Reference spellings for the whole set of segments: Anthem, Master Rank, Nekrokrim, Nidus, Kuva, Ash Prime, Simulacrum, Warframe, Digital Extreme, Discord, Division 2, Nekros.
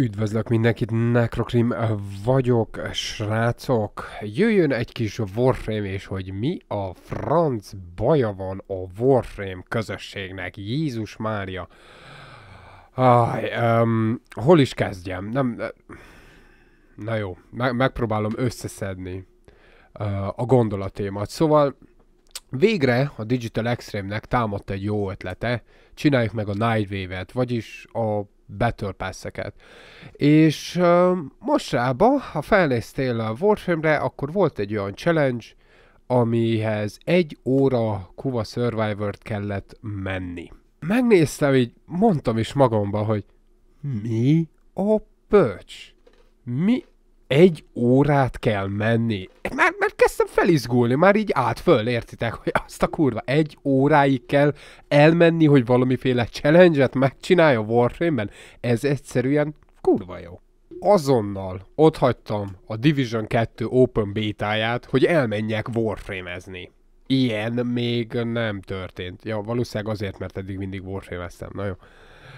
Üdvözlök mindenkit, Nekrokrim vagyok, srácok. Jöjjön egy kis Warframe, és hogy mi a franc baja van a Warframe közösségnek, Jézus Mária. Hol is kezdjem? Na jó, megpróbálom összeszedni a gondolatémat. Szóval végre a Digital Extreme-nek támadt egy jó ötlete, csináljuk meg a Nightwave-et, vagyis a Battle Pass-eket. És mostanában, ha felnéztél a Warframe-re, akkor volt egy olyan challenge, amihez 1 óra Kuva Survivor-t kellett menni. Megnéztem, így mondtam is magamban, hogy mi a pöcs? Mi 1 órát kell menni? Már kezdtem felizgulni, már így át-föl, értitek, hogy azt a kurva 1 óráig kell elmenni, hogy valamiféle challenge-et megcsinálja Warframe-ben. Ez egyszerűen kurva jó. Azonnal otthagytam a Division 2 Open Beta-ját, hogy elmenjek Warframe-ezni. Ilyen még nem történt. Ja, valószínűleg azért, mert eddig mindig Warframe-eztem. Na jó.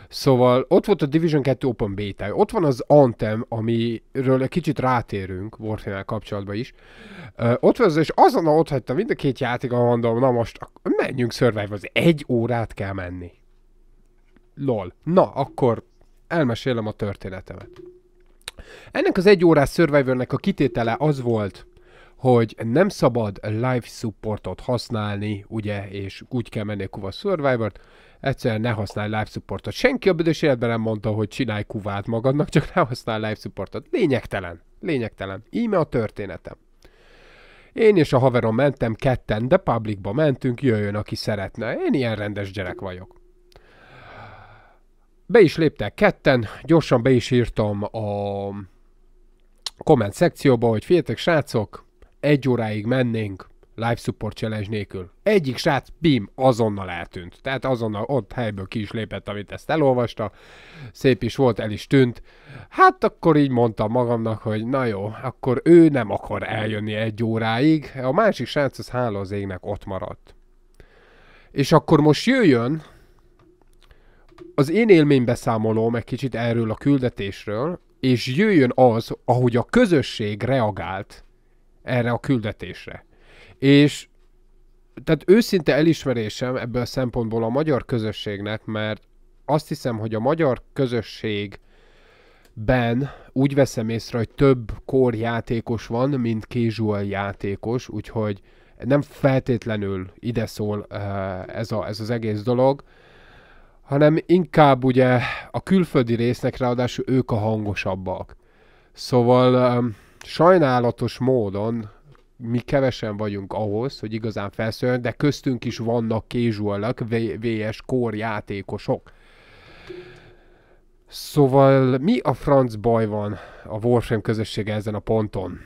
Szóval ott volt a Division 2 Open Beta, ott van az Anthem, amiről egy kicsit rátérünk Warframe-el kapcsolatban is. Ott van az, és azonnal ott hagytam mind a két játékon, mondom, na most menjünk Survivor, az 1 órát kell menni. Lol. Na, akkor elmesélem a történetemet. Ennek az 1 órás Survivornek a kitétele az volt, hogy nem szabad live supportot használni, ugye, és úgy kell menni a Kuva Survivor-t, egyszerűen ne használj live supportot. Senki a büdös életben nem mondta, hogy csinálj kuvát magadnak, csak ne használj live supportot. Lényegtelen, lényegtelen. Íme a történetem. Én és a haverom mentem ketten, de publicba mentünk, jöjjön aki szeretne. Én ilyen rendes gyerek vagyok. Be is léptek ketten, gyorsan be is írtam a komment szekcióba, hogy figyeljetek srácok, 1 óráig mennénk live support challenge nélkül. Egyik srác, bim, azonnal eltűnt. Tehát azonnal ott helyből ki is lépett, amit ezt elolvasta. Szép is volt, el is tűnt. Hát akkor így mondtam magamnak, hogy na jó, akkor ő nem akar eljönni 1 óráig. A másik srác az hála az égnek ott maradt. És akkor most jöjjön az én élménybeszámolóm egy kicsit erről a küldetésről, és jöjjön az, ahogy a közösség reagált erre a küldetésre. És tehát őszinte elismerésem ebből a szempontból a magyar közösségnek, mert azt hiszem, hogy a magyar közösségben úgy veszem észre, hogy több core játékos van, mint casual játékos, úgyhogy nem feltétlenül ide szól ez az egész dolog, hanem inkább ugye a külföldi résznek, ráadásul ők a hangosabbak. Szóval sajnálatos módon mi kevesen vagyunk ahhoz, hogy igazán felszóljon, de köztünk is vannak casual-ak, VS core játékosok. Szóval mi a franc baj van a Warframe közössége ezen a ponton?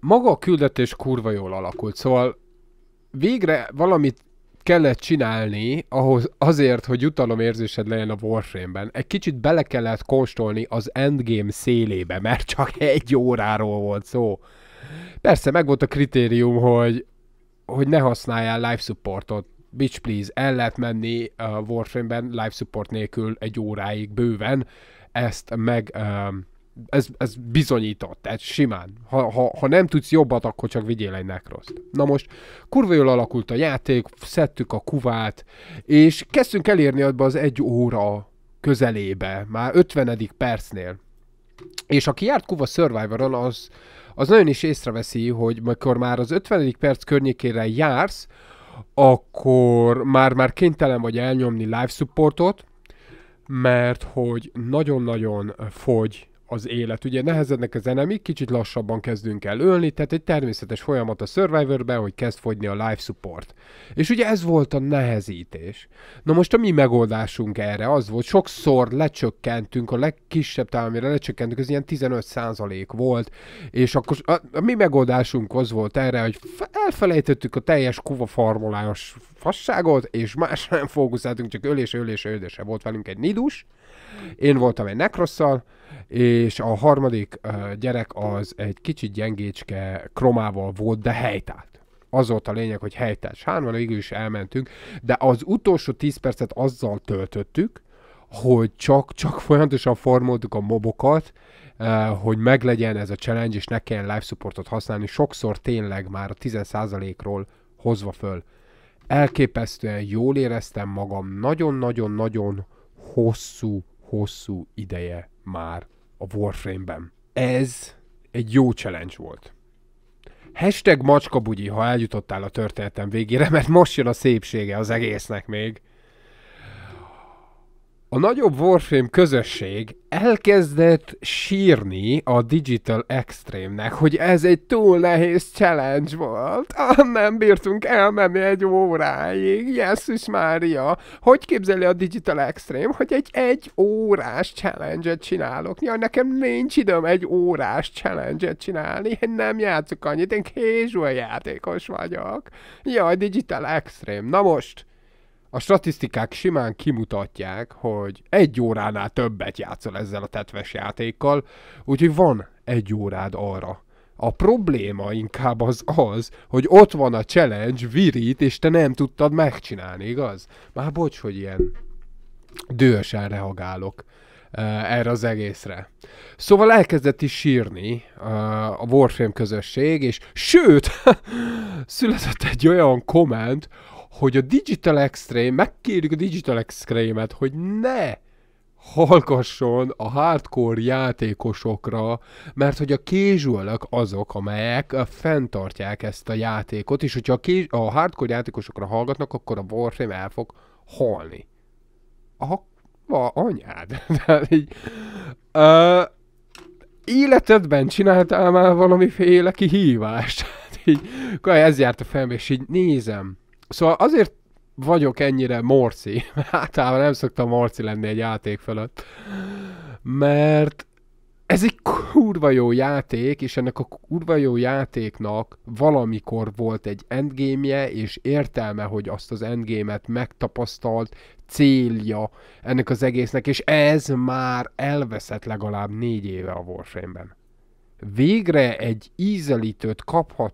Maga a küldetés kurva jól alakult, szóval végre valamit kellett csinálni ahhoz, azért, hogy jutalomérzésed legyen a Warframe-ben. Egy kicsit bele kellett kóstolni az endgame szélébe, mert csak 1 óráról volt szó. Persze, meg volt a kritérium, hogy ne használjál live supportot. Bitch please, el lehet menni a Warframe-ben live support nélkül 1 óráig bőven. Ezt meg... Ez bizonyított, tehát simán. Ha nem tudsz jobbat, akkor csak vigyél egy nekroszt. Na most, kurva jól alakult a játék, szedtük a kuvát, és kezdtünk elérni abba az 1 óra közelébe, már 50. percnél. És aki járt Kuva Survivor-on, az nagyon is észreveszi, hogy mikor már az 50. perc környékére jársz, akkor már kénytelen vagy elnyomni live supportot, mert hogy nagyon-nagyon fogy az élet. Ugye nehezednek az enemik, kicsit lassabban kezdünk el ölni, tehát egy természetes folyamat a Survivor-ben, hogy kezd fogyni a live support. És ugye ez volt a nehezítés. Na most a mi megoldásunk erre az volt, sokszor lecsökkentünk, a legkisebb támére lecsökkentünk, ez ilyen 15% volt, és akkor a mi megoldásunk az volt erre, hogy elfelejtettük a teljes kuva farmolás fasságot, és más nem fókuszáltunk, csak ölésre volt velünk egy nidus, én voltam egy nekrosszal, és a harmadik gyerek az egy kicsit gyengécske kromával volt, de helytált. Az volt a lényeg, hogy helytált. Hárman végül is elmentünk, de az utolsó 10 percet azzal töltöttük, hogy csak folyamatosan formoltuk a mobokat, hogy meglegyen ez a challenge, és ne kelljen live supportot használni, sokszor tényleg már a 10%-ról hozva föl. Elképesztően jól éreztem magam, nagyon-nagyon-nagyon hosszú ideje már a Warframe-ben. Ez egy jó challenge volt. Hashtag macskabugyi, ha eljutottál a történetem végére, mert most jön a szépsége az egésznek még. A nagyobb Warframe közösség elkezdett sírni a Digital Extreme-nek, hogy ez egy túl nehéz challenge volt. Nem bírtunk elmenni egy óráig, Jézus Mária. Hogy képzeli a Digital Extreme, hogy egy órás challenge-et csinálok? Ja, nekem nincs időm egy órás challenge-et csinálni, én nem játszok annyit, én casual játékos vagyok. Jaj, Digital Extreme, na most... A statisztikák simán kimutatják, hogy egy óránál többet játszol ezzel a tetves játékkal, úgyhogy van egy órád arra. A probléma inkább az, hogy ott van a challenge, virít, és te nem tudtad megcsinálni, igaz? Már bocs, hogy ilyen dühösen reagálok erre az egészre. Szóval elkezdett is sírni a Warframe közösség, és sőt, született egy olyan komment, hogy a Digital Extreme, megkérjük a Digital Extreme-et, hogy ne hallgasson a hardcore játékosokra, mert hogy a casual-ak azok, amelyek fenntartják ezt a játékot, és hogyha a hardcore játékosokra hallgatnak, akkor a Warframe el fog halni. Aha, anyád. Életedben csináltál már valamiféle kihívást. Ez járt a fejem, és így nézem. Szóval azért vagyok ennyire morci, általában nem szoktam morci lenni egy játék fölött, mert ez egy kurva jó játék, és ennek a kurva jó játéknak valamikor volt egy endgame-je, és értelme, hogy azt az endgame-et megtapasztalt célja ennek az egésznek, és ez már elveszett legalább 4 éve a Warframe-ben. Végre egy ízelítőt kaphattunk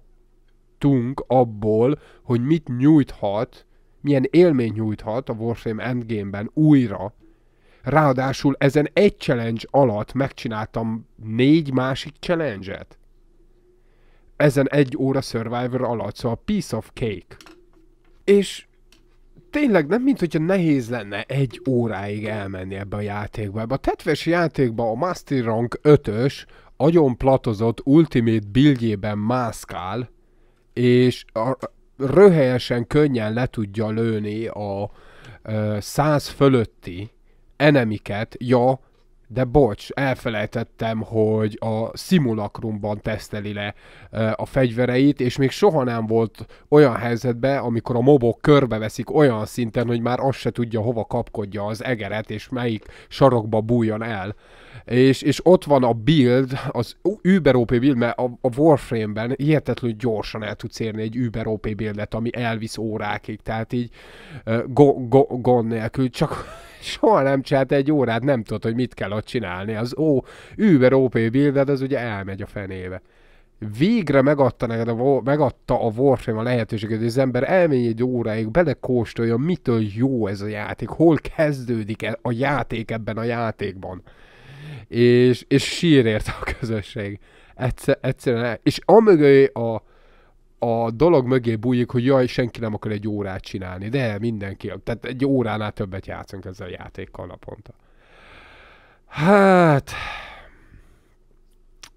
abból, hogy mit nyújthat, milyen élményt nyújthat a Warframe Endgame-ben újra. Ráadásul ezen egy challenge alatt megcsináltam 4 másik challenge-et. Ezen egy óra Survivor alatt, szóval piece of cake. És tényleg nem mint hogyha nehéz lenne egy óráig elmenni ebbe a játékba. Ebbe a tetves játékba a Master Rank 5-ös agyon platozott Ultimate bilgjében mászkál, és röhelyesen könnyen le tudja lőni a 100 fölötti enemiket. Ja, de bocs, elfelejtettem, hogy a Simulacrumban teszteli le a fegyvereit, és még soha nem volt olyan helyzetben, amikor a mobok körbeveszik olyan szinten, hogy már azt se tudja, hova kapkodja az egeret, és melyik sarokba bújjon el. És ott van a build, az Uber OP build, mert a Warframe-ben hihetetlenül gyorsan el tudsz érni egy Uber OP buildet, ami elvisz órákig, tehát így gond nélkül, csak soha nem csinált egy órát, nem tudod, hogy mit kell ott csinálni. Az Uber OP builded, az ugye elmegy a fenébe. Végre megadta a Warframe a lehetőséget, hogy az ember elmenj egy óráig, belekóstolja, mitől jó ez a játék, hol kezdődik a játék ebben a játékban. És sírért a közösség. Egyszerűen. És amögé a dolog mögé bújik, hogy jaj, senki nem akar egy órát csinálni, de mindenki. Tehát egy óránál többet játszunk ezzel a játékkal naponta. Hát...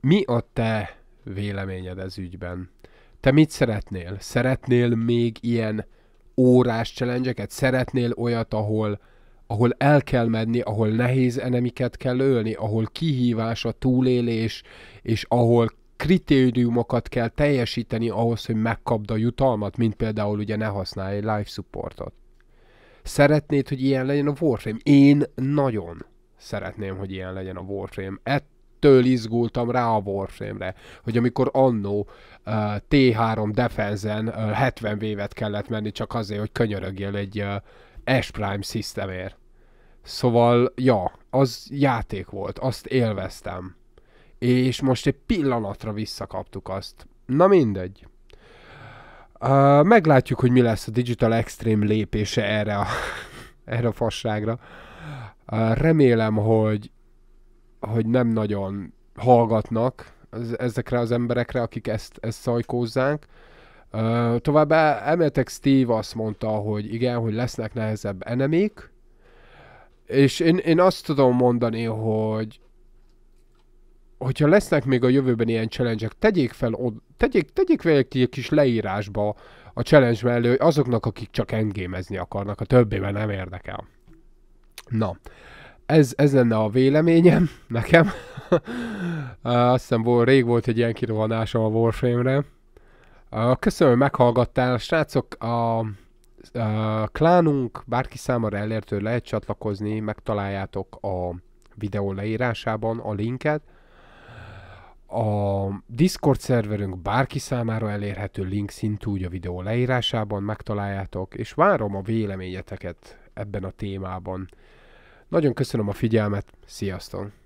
Mi a te véleményed ez ügyben? Te mit szeretnél? Szeretnél még ilyen órás challenge-eket? Szeretnél olyat, ahol el kell menni, ahol nehéz enemiket kell ölni, ahol kihívás a túlélés, és ahol kritériumokat kell teljesíteni ahhoz, hogy megkapd a jutalmat, mint például ugye ne használj live supportot. Szeretnéd, hogy ilyen legyen a Warframe? Én nagyon szeretném, hogy ilyen legyen a Warframe. Ettől izgultam rá a Warframe-re, hogy amikor annó T3 Defense-en 70 vévet kellett menni csak azért, hogy könyörögjél egy Ash Prime systemért. Szóval, ja, az játék volt, azt élveztem. És most egy pillanatra visszakaptuk azt. Na mindegy. Meglátjuk, hogy mi lesz a Digital Extreme lépése erre a fasságra. Remélem, hogy nem nagyon hallgatnak ezekre az emberekre, akik ezt szajkózzák. Továbbá elméletek Steve azt mondta, hogy igen, hogy lesznek nehezebb enemék, és én azt tudom mondani, hogy hogyha lesznek még a jövőben ilyen challenge-ek, tegyék vele ki egy kis leírásba a challenge mellé azoknak, akik csak endgame-ezni akarnak, a többében nem érdekel. Na, ez lenne a véleményem nekem. Azt hiszem, rég volt egy ilyen kirohanásom a Warframe-re. Köszönöm, hogy meghallgattál, srácok, a klánunk bárki számára elérhető, lehet csatlakozni, megtaláljátok a videó leírásában a linket. A Discord szerverünk bárki számára elérhető, link szintúgy a videó leírásában megtaláljátok, és várom a véleményeteket ebben a témában. Nagyon köszönöm a figyelmet, sziasztok!